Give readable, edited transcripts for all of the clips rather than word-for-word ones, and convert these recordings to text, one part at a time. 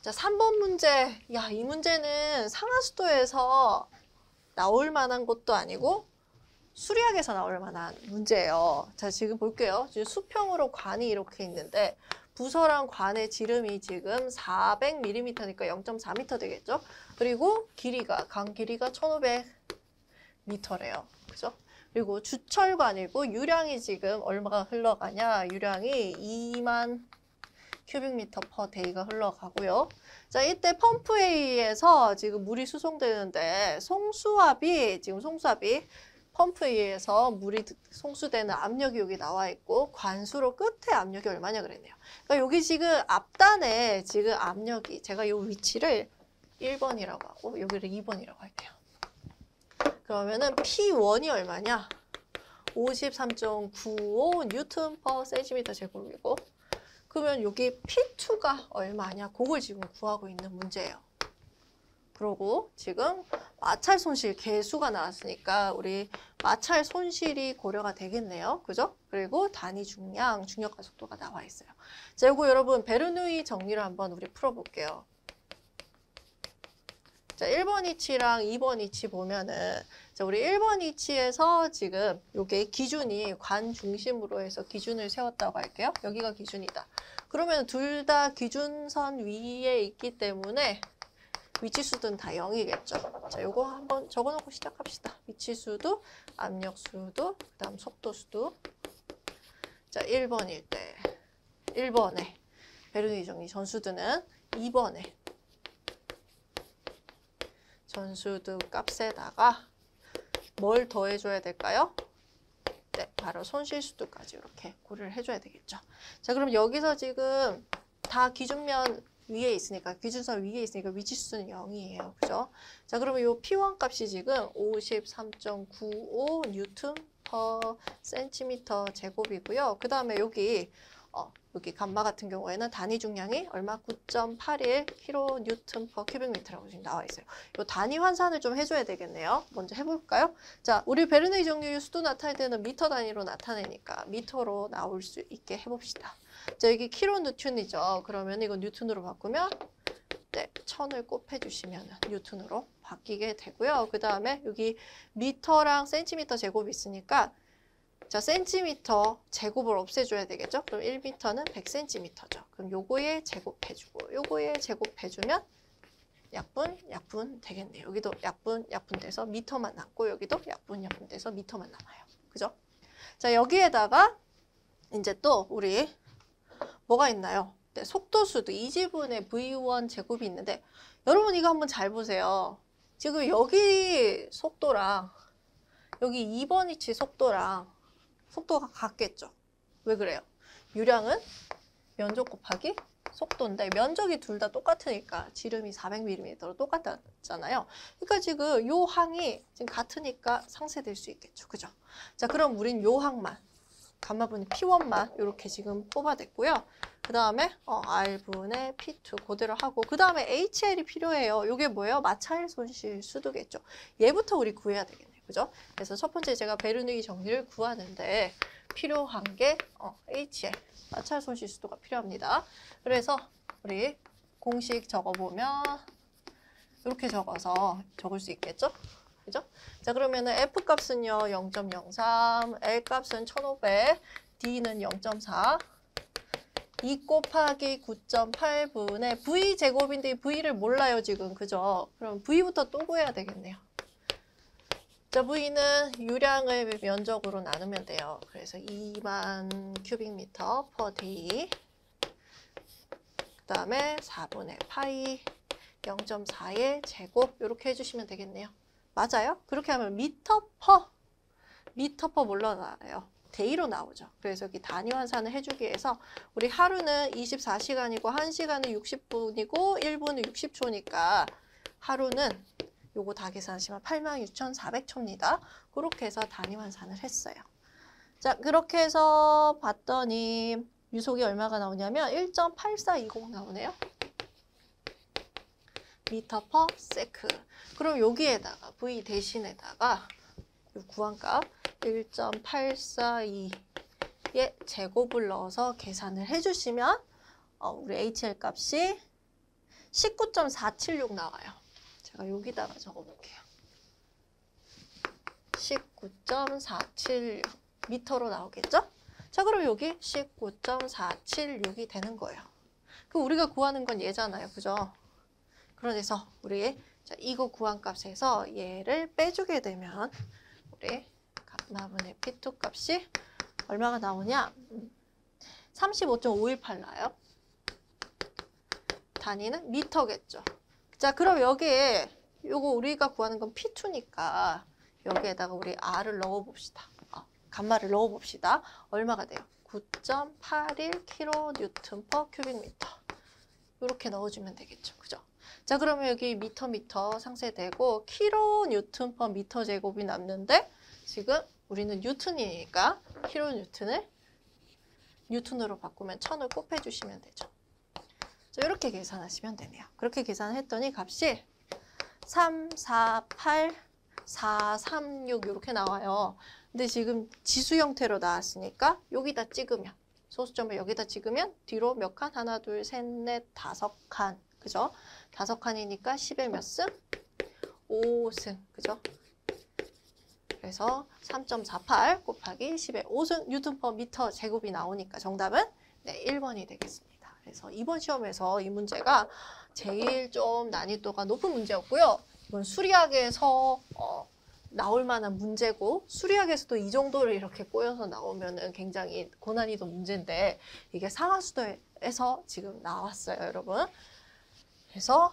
자, 3번 문제. 야, 이 문제는 상하수도에서 나올 만한 것도 아니고 수리학에서 나올 만한 문제예요. 자, 지금 볼게요. 지금 수평으로 관이 이렇게 있는데 부서랑 관의 지름이 지금 400mm니까 0.4m 되겠죠? 그리고 길이가, 관 길이가 1500m래요. 그죠? 그리고 주철관이고 유량이 지금 얼마가 흘러가냐? 유량이 2만 큐빅미터 퍼 데이가 흘러가고요. 자, 이때 펌프에 의해서 지금 물이 수송되는데 송수압이 펌프에 의해서 물이 송수되는 압력이 여기 나와 있고 관수로 끝에 압력이 얼마냐 그랬네요. 그러니까 여기 지금 앞단에 지금 압력이, 제가 이 위치를 1번이라고 하고 여기를 2번이라고 할게요. 그러면은 P1이 얼마냐? 53.95 뉴턴 퍼 센티미터 제곱이고, 그러면 여기 P2가 얼마냐? 그걸 지금 구하고 있는 문제예요. 그러고 지금 마찰 손실 개수가 나왔으니까 우리 마찰 손실이 고려가 되겠네요. 그죠? 그리고 단위 중량, 중력 가속도가 나와 있어요. 자, 이거 여러분 베르누이 정리를 한번 우리 풀어볼게요. 자, 1번 위치랑 2번 위치 보면은, 자, 우리 1번 위치에서 지금 요게 기준이 관 중심으로 해서 기준을 세웠다고 할게요. 여기가 기준이다. 그러면 둘 다 기준선 위에 있기 때문에 위치수든 다 0이겠죠. 자, 요거 한번 적어놓고 시작합시다. 위치수도, 압력수도, 그 다음 속도수도. 자, 1번일 때 1번에 베르누이 정리 전수도는 2번에 전수도 값에다가 뭘 더해줘야 될까요? 네, 바로 손실수도까지 이렇게 고려를 해줘야 되겠죠. 자, 그럼 여기서 지금 다 기준면 위에 있으니까, 기준선 위에 있으니까 위치수는 0이에요. 그죠? 자, 그러면 요 P1 값이 지금 53.95 뉴턴 퍼 센티미터 제곱이고요. 그 다음에 여기, 여기 감마 같은 경우에는 단위 중량이 얼마? 9.81 킬로뉴턴 퍼 큐빅미터라고 지금 나와 있어요. 요 단위 환산을 좀 해줘야 되겠네요. 먼저 해볼까요? 자, 우리 베르누이 정률 수도 나타낼 때는 미터 단위로 나타내니까 미터로 나올 수 있게 해봅시다. 자, 여기 킬로뉴턴이죠. 그러면 이거 뉴턴으로 바꾸면, 네, 1000을 곱해주시면 뉴턴으로 바뀌게 되고요. 그 다음에 여기 미터랑 센티미터 제곱이 있으니까, 자, 센티미터 제곱을 없애줘야 되겠죠? 그럼 1미터는 100cm죠. 그럼 요거에 제곱해주고, 요거에 제곱해주면 약분 되겠네요. 여기도 약분 돼서 미터만 남고, 여기도 약분 돼서 미터만 남아요. 그죠? 자, 여기에다가 이제 또 우리 뭐가 있나요? 네, 속도수도 2지분의 V1 제곱이 있는데, 여러분 이거 한번 잘 보세요. 지금 여기 속도랑 여기 2번 위치 속도랑 속도가 같겠죠. 왜 그래요? 유량은 면적 곱하기 속도인데 면적이 둘 다 똑같으니까 지름이 400mm로 똑같았잖아요. 그러니까 지금 요 항이 지금 같으니까 상쇄될 수 있겠죠. 그죠? 자, 그럼 우린 요 항만, 감마분의 P1만 이렇게 지금 뽑아냈고요. 그 다음에 R분의 P2 그대로 하고, 그 다음에 HL이 필요해요. 이게 뭐예요? 마찰 손실 수도겠죠. 얘부터 우리 구해야 되겠네요. 그죠? 그래서 첫 번째 제가 베르누이 정리를 구하는데 필요한 게 HL, 마찰 손실 수도가 필요합니다. 그래서 우리 공식 적어보면 이렇게 적어서 적을 수 있겠죠? 그죠? 자, 그러면은 F 값은요 0.03, L 값은 1500, D는 0.4, 2 곱하기 9.8분의 V 제곱인데 V를 몰라요 지금. 그죠? 그럼 V부터 또 구해야 되겠네요. 자, V는 유량을 면적으로 나누면 돼요. 그래서 2만 큐빅미터 퍼 데이, 그 다음에 4분의 파이 0.4의 제곱 이렇게 해주시면 되겠네요. 맞아요? 그렇게 하면 미터 퍼 몰라 나와요. 데이로 나오죠. 그래서 여기 단위 환산을 해주기 위해서 우리 하루는 24시간이고 1시간은 60분이고 1분은 60초니까 하루는 요거 다 계산하시면 86,400초입니다. 그렇게 해서 단위 환산을 했어요. 자, 그렇게 해서 봤더니 유속이 얼마가 나오냐면 1.8420 나오네요. 미터 퍼 세크. 그럼 여기에다가 V 대신에다가 이 구한값 1.842의 제곱을 넣어서 계산을 해주시면 우리 HL 값이 19.476 나와요. 제가 여기다가 적어볼게요. 19.476 미터로 나오겠죠? 자, 그럼 여기 19.476이 되는 거예요. 그 우리가 구하는 건 얘잖아요, 그죠? 그래서 우리 자, 이거 구한 값에서 얘를 빼주게 되면 우리 값나분의 P2 값이 얼마가 나오냐? 35.518 나와요. 단위는 미터겠죠. 자, 그럼 여기에 요거 우리가 구하는 건 P2니까 여기에다가 우리 R을 넣어봅시다. 감마를 넣어봅시다. 얼마가 돼요? 9.81kN/m3. 이렇게 넣어주면 되겠죠. 그죠? 자, 그러면 여기 미터 상쇄되고 kN/m3 남는데 지금 우리는 뉴턴이니까 kN을 뉴턴으로 바꾸면 1000을 곱해주시면 되죠. 자, 이렇게 계산하시면 되네요. 그렇게 계산했더니 값이 3, 4, 8, 4, 3, 6 이렇게 나와요. 근데 지금 지수 형태로 나왔으니까 여기다 찍으면 소수점을 여기다 찍으면 뒤로 몇 칸? 하나, 둘, 셋, 넷, 다섯 칸. 그죠? 다섯 칸이니까 10의 몇 승? 5승. 그죠? 그래서 3.48 곱하기 10의 5승 뉴턴/미터 제곱이 나오니까 정답은 네, 1번이 되겠습니다. 그래서 이번 시험에서 이 문제가 제일 좀 난이도가 높은 문제였고요. 이건 수리학에서 나올 만한 문제고 수리학에서도 이 정도를 이렇게 꼬여서 나오면은 굉장히 고난이도 문제인데 이게 상하수도에서 지금 나왔어요, 여러분. 그래서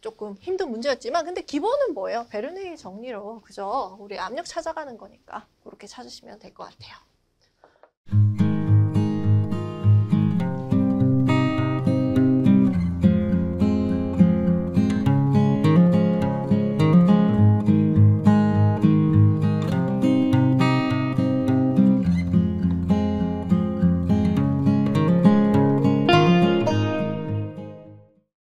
조금 힘든 문제였지만 근데 기본은 뭐예요? 베르네이 정리로, 그죠? 우리 압력 찾아가는 거니까 그렇게 찾으시면 될 것 같아요.